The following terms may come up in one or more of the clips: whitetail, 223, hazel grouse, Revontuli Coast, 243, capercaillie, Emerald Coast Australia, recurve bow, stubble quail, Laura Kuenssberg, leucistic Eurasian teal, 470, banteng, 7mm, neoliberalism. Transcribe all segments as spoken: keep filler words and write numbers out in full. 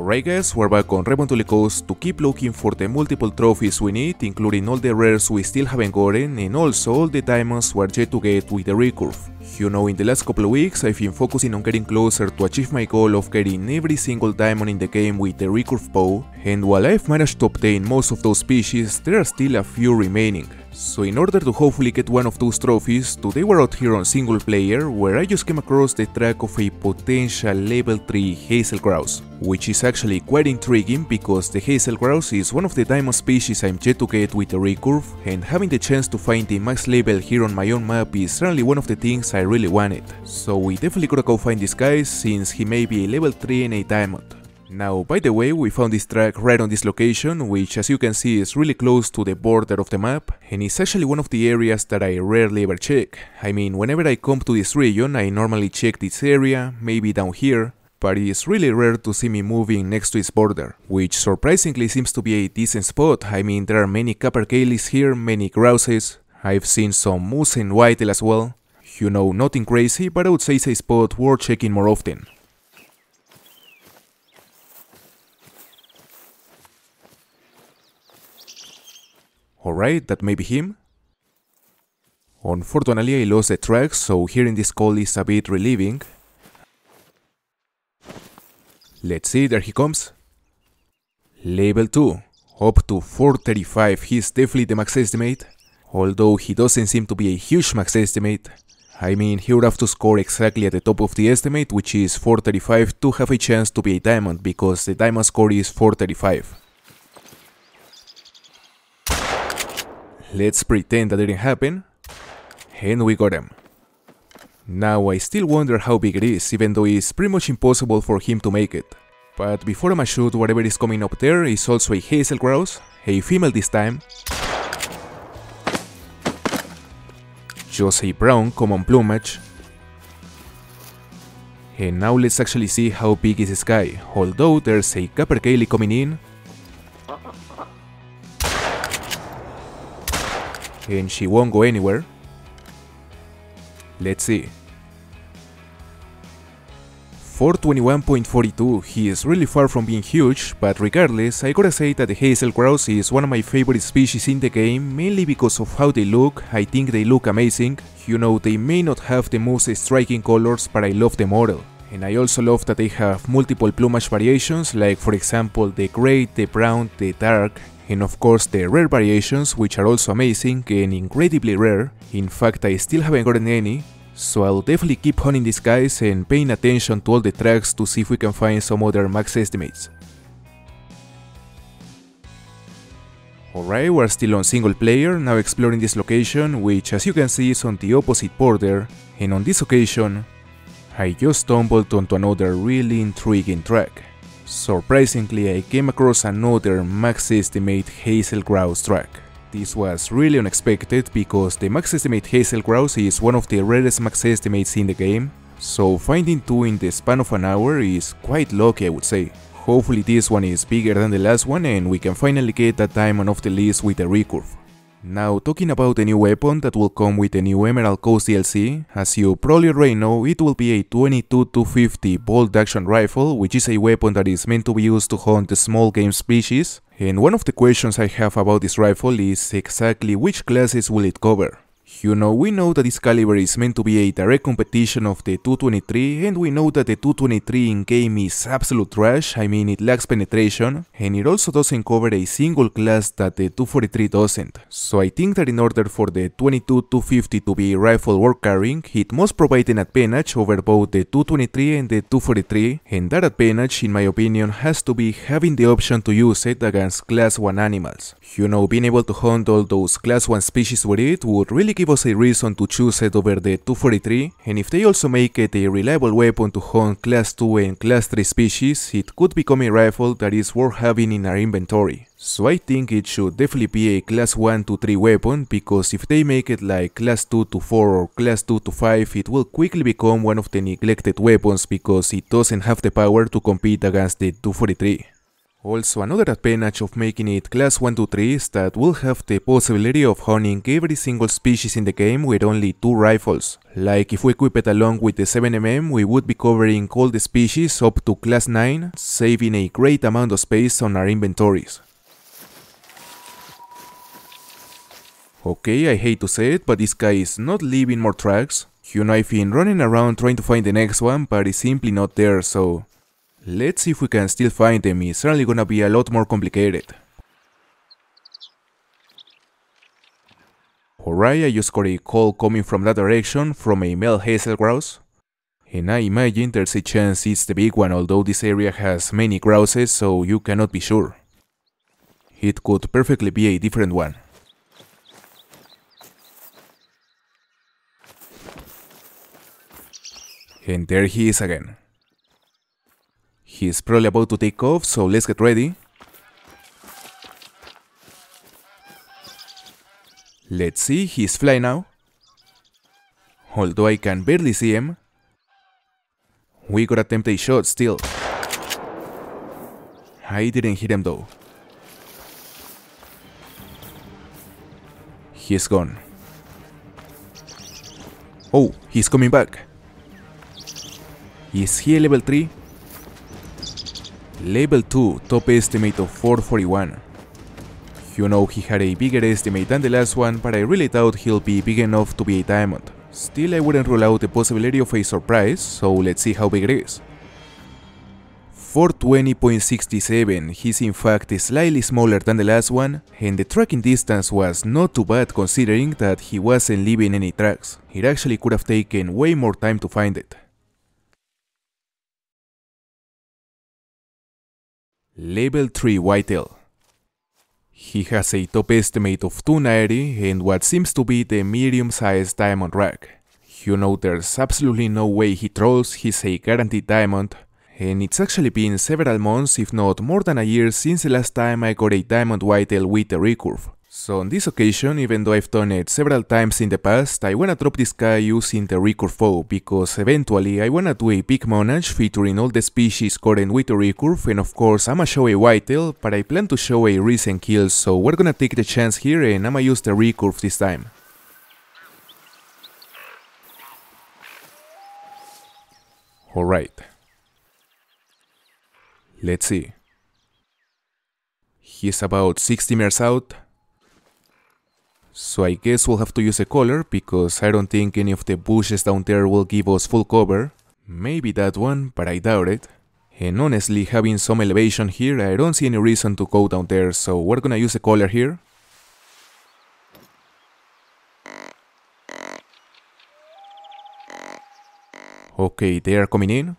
Alright guys, we're back on Revontuli Coast to keep looking for the multiple trophies we need, including all the rares we still haven't gotten and also all the diamonds we're yet to get with the recurve. You know, in the last couple of weeks I've been focusing on getting closer to achieve my goal of getting every single diamond in the game with the recurve bow, and while I've managed to obtain most of those species, there are still a few remaining. So in order to hopefully get one of those trophies, today we're out here on single player, where I just came across the track of a potential level three hazel grouse, which is actually quite intriguing because the hazel grouse is one of the diamond species I'm yet to get with the recurve, and having the chance to find the max level here on my own map is certainly one of the things I really wanted. So we definitely gotta go find this guy, since he may be a level three and a diamond. Now, by the way, we found this track right on this location, which as you can see is really close to the border of the map, and it's actually one of the areas that I rarely ever check. I mean, whenever I come to this region, I normally check this area, maybe down here, but it's really rare to see me moving next to its border, which surprisingly seems to be a decent spot. I mean, there are many capercaillies here, many grouses, I've seen some moose and whitetail as well. You know, nothing crazy, but I would say it's a spot worth checking more often. Alright, that may be him. Unfortunately I lost the track, so hearing this call is a bit relieving. Let's see, there he comes. Level two. Up to four thirty-five, he's definitely the max estimate. Although he doesn't seem to be a huge max estimate. I mean, he would have to score exactly at the top of the estimate, which is four thirty-five, to have a chance to be a diamond, because the diamond score is four thirty-five. Let's pretend that didn't happen, and we got him. Now I still wonder how big it is, even though it's pretty much impossible for him to make it. But before I'm assured, whatever is coming up there is also a hazel grouse, a female this time. Just a brown common plumage. And now let's actually see how big is this guy, although there's a capercaillie coming in. And she won't go anywhere. Let's see. four twenty-one point four two, he is really far from being huge, but regardless, I gotta say that the hazel grouse is one of my favorite species in the game, mainly because of how they look. I think they look amazing. You know, they may not have the most striking colors, but I love the model. And I also love that they have multiple plumage variations, like for example the grey, the brown, the dark, and of course the rare variations, which are also amazing and incredibly rare. In fact, I still haven't gotten any, so I'll definitely keep hunting these guys and paying attention to all the tracks to see if we can find some other max estimates. Alright, we're still on single player, now exploring this location, which as you can see is on the opposite border, and on this occasion, I just stumbled onto another really intriguing track. Surprisingly, I came across another max estimate hazel grouse track. This was really unexpected because the max estimate hazel grouse is one of the rarest max estimates in the game, so finding two in the span of an hour is quite lucky, I would say. Hopefully this one is bigger than the last one and we can finally get that diamond off the list with the recurve. Now, talking about the new weapon that will come with the new Emerald Coast D L C, as you probably already know, it will be a twenty-two two fifty bolt action rifle, which is a weapon that is meant to be used to hunt the small game species, and one of the questions I have about this rifle is exactly which classes will it cover. You know, we know that this caliber is meant to be a direct competition of the two twenty-three, and we know that the two twenty-three in game is absolute trash. I mean, it lacks penetration, and it also doesn't cover a single class that the two forty-three doesn't. So I think that in order for the twenty-two two fifty to be rifle worth carrying, it must provide an advantage over both the two twenty-three and the two forty-three, and that advantage, in my opinion, has to be having the option to use it against class one animals. You know, being able to hunt all those class one species with it would really give us a reason to choose it over the two forty-three, and if they also make it a reliable weapon to hunt class two and class three species, it could become a rifle that is worth having in our inventory. So I think it should definitely be a class one to three weapon, because if they make it like class two to four or class two to five, it will quickly become one of the neglected weapons because it doesn't have the power to compete against the two forty-three. Also, another advantage of making it class one to three is that we'll have the possibility of hunting every single species in the game with only two rifles. Like if we equip it along with the seven millimeter, we would be covering all the species up to class nine, saving a great amount of space on our inventories. Okay, I hate to say it, but this guy is not leaving more tracks. You know, I've been running around trying to find the next one, but it's simply not there, so let's see if we can still find them. It's certainly gonna be a lot more complicated. Alright, I just got a call coming from that direction from a male hazel grouse, and I imagine there's a chance it's the big one, although this area has many grouses, so you cannot be sure. It could perfectly be a different one. And there he is again. He's probably about to take off, so let's get ready. Let's see, he's flying now. Although I can barely see him. We could attempt a shot still. I didn't hit him though. He's gone. Oh, he's coming back. Is he a level three? Level two, top estimate of four forty-one. You know, he had a bigger estimate than the last one, but I really doubt he'll be big enough to be a diamond. Still, I wouldn't rule out the possibility of a surprise, so let's see how big it is. four twenty point six seven, he's in fact slightly smaller than the last one, and the tracking distance was not too bad considering that he wasn't leaving any tracks. It actually could have taken way more time to find it. Level three whitetail. He has a top estimate of two ninety and what seems to be the medium-sized diamond rack. You know, there's absolutely no way he trolls, he's a guaranteed diamond, and it's actually been several months if not more than a year since the last time I got a diamond whitetail with a recurve. So on this occasion, even though I've done it several times in the past, I wanna drop this guy using the recurve bow, because eventually I wanna do a big montage featuring all the species current with the recurve, and of course I'ma show a whitetail, but I plan to show a recent kill, so we're gonna take the chance here and I'ma use the recurve this time. Alright. Let's see. He's about sixty meters out, so I guess we'll have to use a collar because I don't think any of the bushes down there will give us full cover. Maybe that one, but I doubt it. And honestly, having some elevation here, I don't see any reason to go down there, so we're gonna use a collar here. Okay, they are coming in.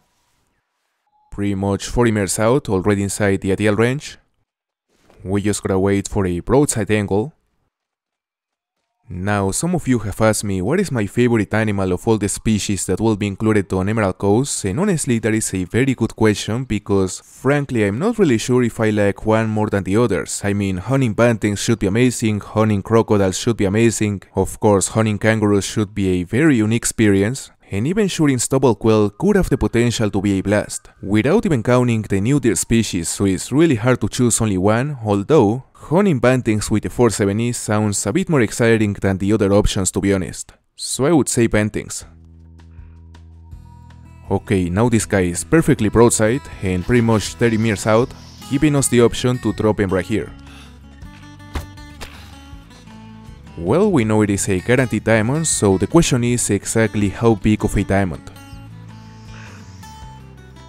Pretty much forty meters out, already inside the ideal range. We just gotta wait for a broadside angle. Now, some of you have asked me what is my favorite animal of all the species that will be included on Emerald Coast, and honestly that is a very good question because, frankly, I'm not really sure if I like one more than the others. I mean, hunting banteng should be amazing, hunting crocodiles should be amazing, of course hunting kangaroos should be a very unique experience, and even shooting stubble quail could have the potential to be a blast, without even counting the new deer species, so it's really hard to choose only one, although hunting bantengs with the four seventy sounds a bit more exciting than the other options, to be honest. So I would say bantengs. Okay, now this guy is perfectly broadside and pretty much thirty meters out, giving us the option to drop him right here. Well, we know it is a guaranteed diamond, so the question is exactly how big of a diamond.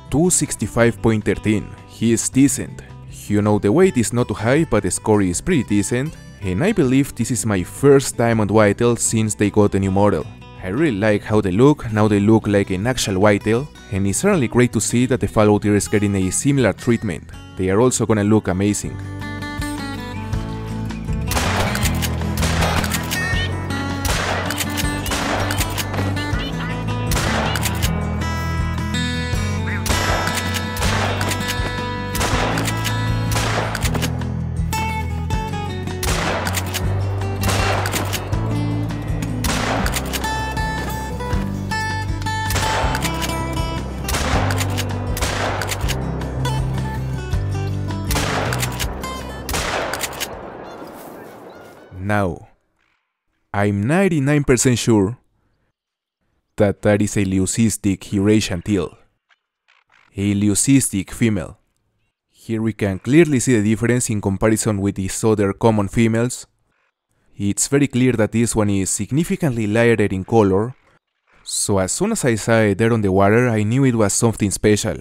two sixty-five point one three, he is decent. You know, the weight is not too high, but the score is pretty decent, and I believe this is my first diamond whitetail since they got the new model. I really like how they look, now they look like an actual whitetail, and it's certainly great to see that the fallow deer is getting a similar treatment. They are also gonna look amazing. now. I'm ninety-nine percent sure that that is a leucistic Eurasian teal. A leucistic female. Here we can clearly see the difference in comparison with these other common females. It's very clear that this one is significantly lighter in color, so as soon as I saw it there on the water I knew it was something special.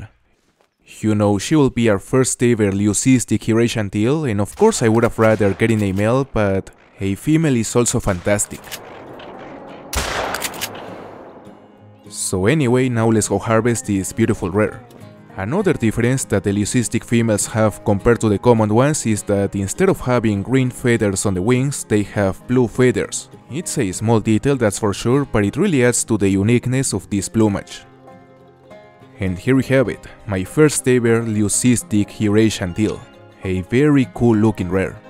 You know, she will be our first ever leucistic Eurasian teal, and of course I would have rather gotten a male, but a female is also fantastic. So anyway, now let's go harvest this beautiful rare. Another difference that the leucistic females have compared to the common ones is that instead of having green feathers on the wings, they have blue feathers. It's a small detail, that's for sure, but it really adds to the uniqueness of this plumage. And here we have it, my first ever leucistic Eurasian teal. A very cool looking rare.